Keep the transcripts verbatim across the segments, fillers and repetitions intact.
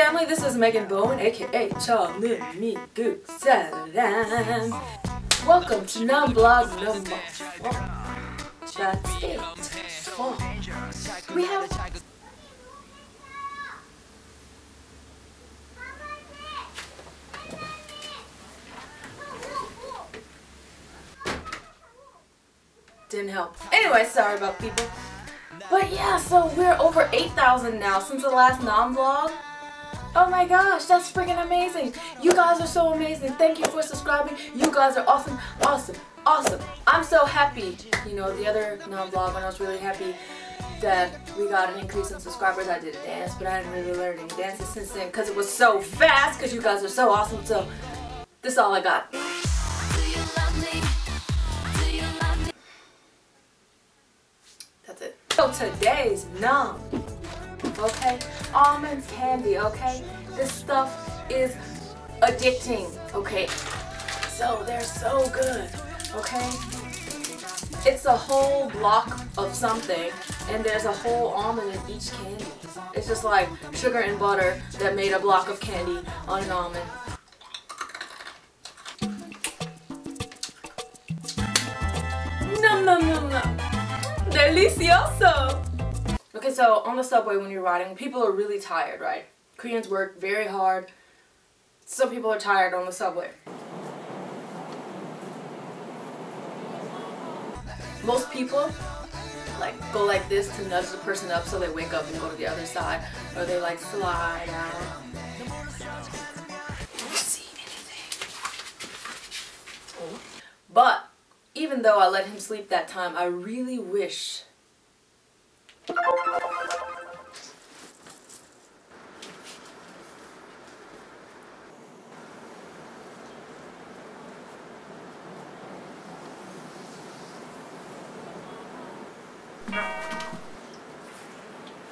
family, this is Megan Bowen, aka Chonun Migook Saram. Welcome to NOM Vlog number four. That's it. Four. We have. Didn't help. Anyway, sorry about people. But yeah, so we're over eight thousand now since the last NOM Vlog. Oh my gosh, that's freaking amazing. You guys are so amazing. Thank you for subscribing. You guys are awesome, awesome, awesome. I'm so happy. You know, the other NOM Vlog, when I was really happy that we got an increase in subscribers, I did a dance, but I didn't really learn any dances since then because it was so fast, because you guys are so awesome. So this is all I got. So today's NOM, okay? Almonds candy, okay? This stuff is addicting, okay? So they're so good, okay? It's a whole block of something, and there's a whole almond in each candy. It's just like sugar and butter that made a block of candy on an almond. Nom nom nom nom. Delicioso! Okay, so on the subway when you're riding, people are really tired, right? Koreans work very hard. Some people are tired on the subway. Most people like go like this to nudge the person up so they wake up and go to the other side, or they like slide out. Don't see anything. But even though I let him sleep that time, I really wish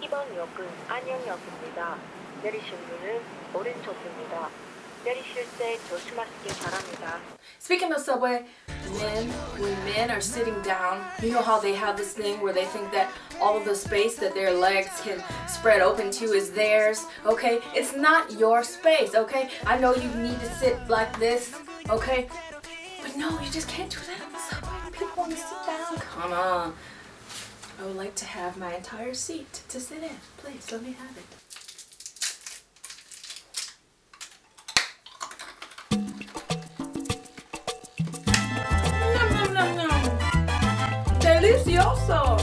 이번 역은 안양역입니다. 내리실 문은 오른쪽입니다. 내리실 때 조심하시길 바랍니다. Speaking of subway, men, when men are sitting down, you know how they have this thing where they think that all of the space that their legs can spread open to is theirs, okay? It's not your space, okay? I know you need to sit like this, okay? But no, you just can't do that on the subway. People want to sit down. Come on. I would like to have my entire seat to sit in. Please, let me have it. Delicioso!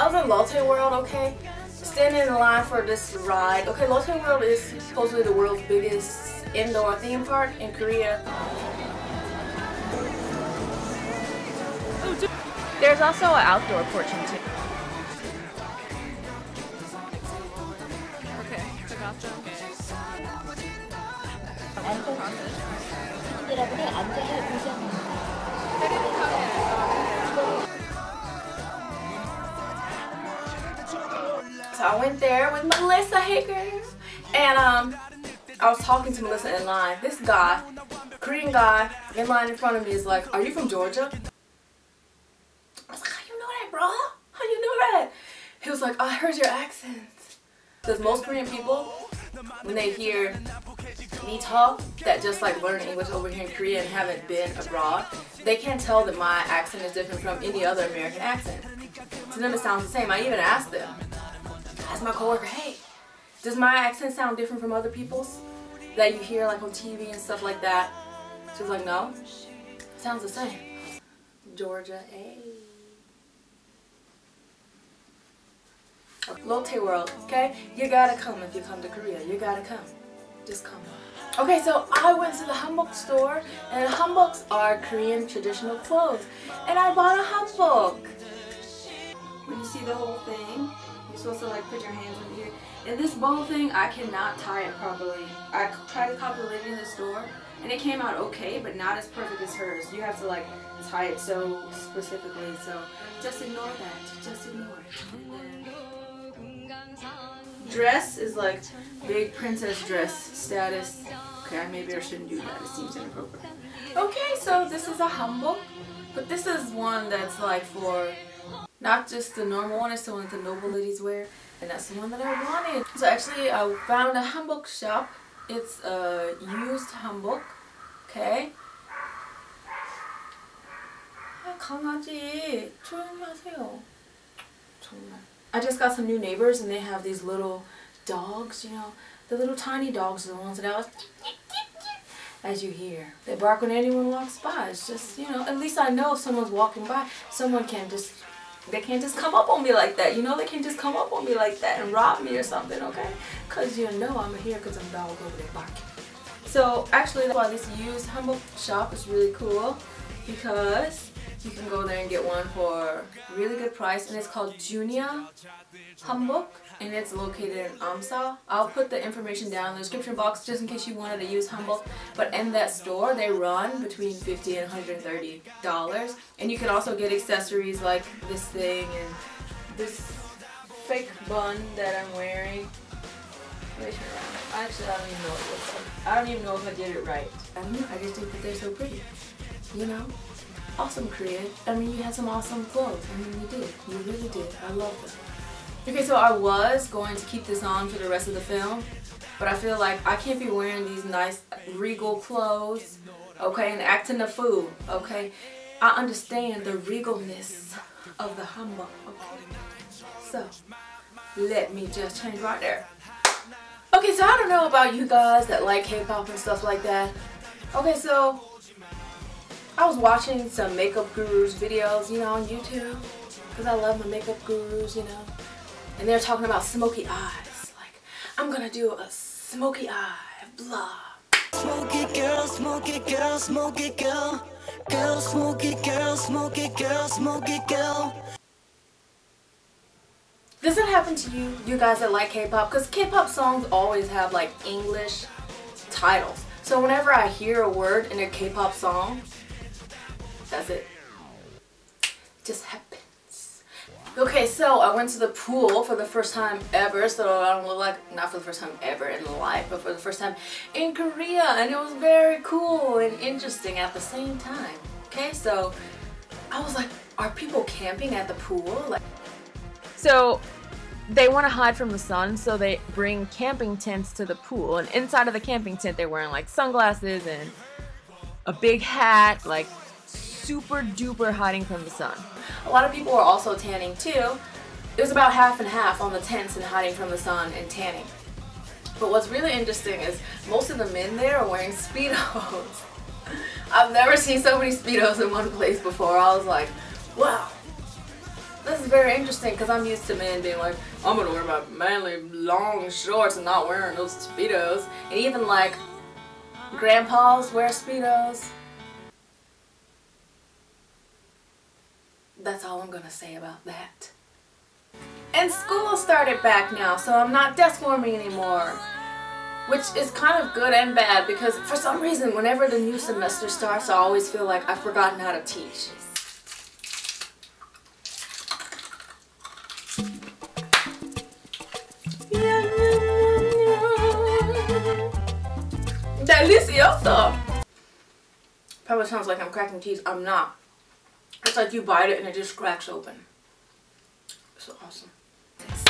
I was in Lotte World, okay? Standing in line for this ride. Okay, Lotte World is supposedly the world's biggest indoor theme park in Korea. There's also an outdoor portion too. Okay, I got them. So I went there with Melissa Hager, and um, I was talking to Melissa in line. This guy, Korean guy, in line in front of me is like, "Are you from Georgia?" I was like, "How you know that, bro? How you know that?" He was like, "I heard your accent." Because most Korean people, when they hear me talk, that just like learn English over here in Korea and haven't been abroad, they can't tell that my accent is different from any other American accent. To them it sounds the same. I even asked them, asked my coworker, "Hey, does my accent sound different from other people's that you hear like on T V and stuff like that?" She was like, "No, it sounds the same." Georgia, hey. Lotte World, okay? You gotta come if you come to Korea. You gotta come. Just come. Okay, so I went to the hanbok store, and hanboks are Korean traditional clothes, and I bought a hanbok. When you see the whole thing, you're supposed to like put your hands on here. And this bow thing, I cannot tie it properly. I tried to copy Olivia in the store, and it came out okay, but not as perfect as hers. You have to like tie it so specifically, so just ignore that. Just ignore it. And then dress is like big princess dress status. Okay, I maybe I shouldn't do that. It seems inappropriate. Okay, so this is a hanbok, but this is one that's like for not just the normal one, it's the one that the noble ladies wear. and that's the one that I wanted. So actually I found a hanbok shop. It's a used hanbok. Okay. 아, 강아지. 조용히 하세요. 정말. I just got some new neighbors and they have these little dogs, you know. The little tiny dogs are the ones that I was as you hear. They bark when anyone walks by. It's just, you know, at least I know if someone's walking by, someone can't just, they can't just come up on me like that, you know? They can't just come up on me like that and rob me or something, okay? Because you know I'm here because I'm dog over there barking. So actually, that's why this used hanbok shop is really cool, because you can go there and get one for a really good price, and it's called Junia Hanbok, and it's located in Amsa. I'll put the information down in the description box just in case you wanted to use hanbok. But in that store, they run between fifty and one hundred thirty dollars, and you can also get accessories like this thing and this fake bun that I'm wearing. Wait, turn around. Actually, I don't even know what it looks like. I don't even know if I did it right. I don't know. I just think that they're so pretty, you know. Awesome Korea. I mean, you had some awesome clothes. I mean, you did. You really did. I love them. Okay, so I was going to keep this on for the rest of the film, but I feel like I can't be wearing these nice regal clothes, okay, and acting a fool, okay? I understand the regalness of the hanbok, okay? So, let me just change right there. Okay, so I don't know about you guys that like K-pop and stuff like that. Okay, so I was watching some makeup gurus videos, you know, on YouTube, because I love my makeup gurus, you know, and they're talking about smoky eyes, like, I'm gonna do a smoky eye, blah. Smoky girl, smoky girl, smoky girl, girl, smoky girl, smoky girl, smoky girl. Does it happen to you, you guys that like K-pop? Because K-pop songs always have, like, English titles, so whenever I hear a word in a K-pop song, that's it. Just happens. Okay, so I went to the pool for the first time ever, so I don't look like, not for the first time ever in life, but for the first time in Korea, and it was very cool and interesting at the same time. Okay, so I was like, are people camping at the pool? Like, so they want to hide from the sun, so they bring camping tents to the pool, and inside of the camping tent they're wearing like sunglasses and a big hat, like super duper hiding from the sun. A lot of people were also tanning too. It was about half and half on the tents and hiding from the sun and tanning. But what's really interesting is most of the men there are wearing Speedos. I've never seen so many Speedos in one place before. I was like, wow, this is very interesting, because I'm used to men being like, I'm gonna wear my manly long shorts and not wearing those Speedos. And even like grandpas wear Speedos. That's all I'm gonna say about that. And school started back now, so I'm not desk warming anymore, which is kind of good and bad, because for some reason whenever the new semester starts I always feel like I've forgotten how to teach. Delicioso! Probably sounds like I'm cracking teeth. I'm not. It's like you bite it and it just cracks open. It's awesome.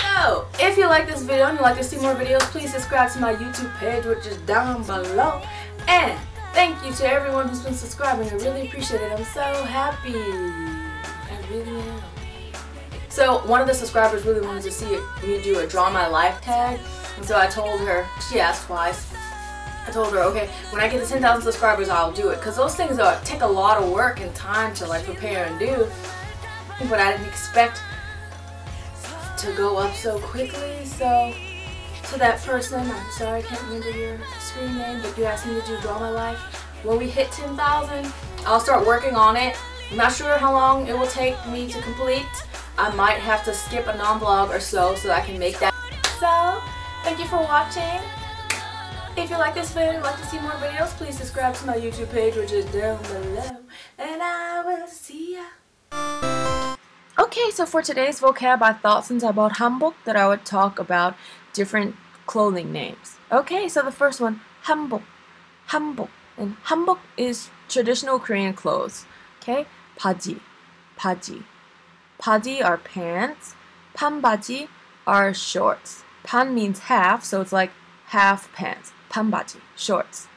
So, if you like this video and you like to see more videos, please subscribe to my YouTube page, which is down below. And thank you to everyone who's been subscribing. I really appreciate it. I'm so happy. I really am. So, one of the subscribers really wanted to see me do a Draw My Life tag. And so I told her, she asked twice. I told her, okay, when I get to ten thousand subscribers, I'll do it. Because those things are, take a lot of work and time to like prepare and do. But I didn't expect to go up so quickly. So, to that person, I'm sorry I can't remember your screen name, but you asked me to do Draw My Life. When we hit ten thousand, I'll start working on it. I'm not sure how long it will take me to complete. I might have to skip a NOM Vlog or so, so I can make that. So, thank you for watching. If you like this video and like to see more videos, please subscribe to my YouTube page, which is down below, and I will see ya. Okay, so for today's vocab, I thought since I bought hanbok that I would talk about different clothing names. Okay, so the first one, hanbok, hanbok, and hanbok is traditional Korean clothes. Okay, baji, baji, baji are pants, panbaji are shorts. Pan means half, so it's like half pants. Panbaji, shorts.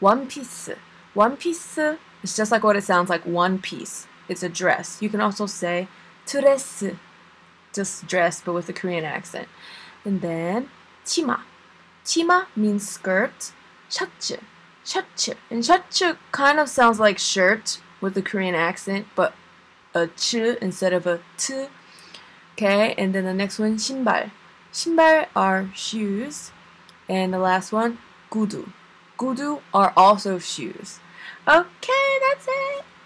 One piece. One piece is just like what it sounds like, one piece. It's a dress. You can also say turesu, just dress, but with a Korean accent. And then chima. Chima means skirt. Shachu. Shachu. And shachu kind of sounds like shirt with a Korean accent, but a ch instead of a t. Okay, and then the next one, shinbal. Shinbal are shoes. And the last one, gudu. Gudu are also shoes. Okay, that's it.